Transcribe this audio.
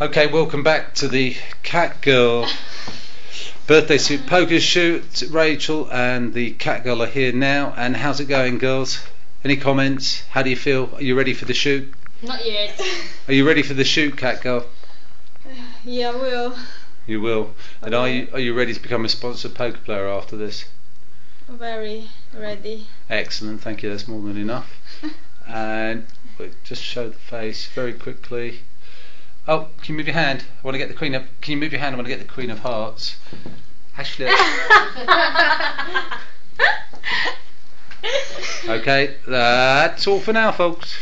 Okay, welcome back to the CatGirl birthday suit poker shoot. Rachel and the CatGirl are here now. And how's it going, girls? Any comments? How do you feel? Are you ready for the shoot? Not yet. Are you ready for the shoot, CatGirl? Yeah, I will. You will. And okay. Are you ready to become a sponsored poker player after this? Very ready. Excellent, thank you. That's more than enough. And we'll just show the face very quickly. Oh, can you move your hand? I want to get the Queen of. Can you move your hand? I want to get the Queen of Hearts. Ashley. Okay, that's all for now, folks.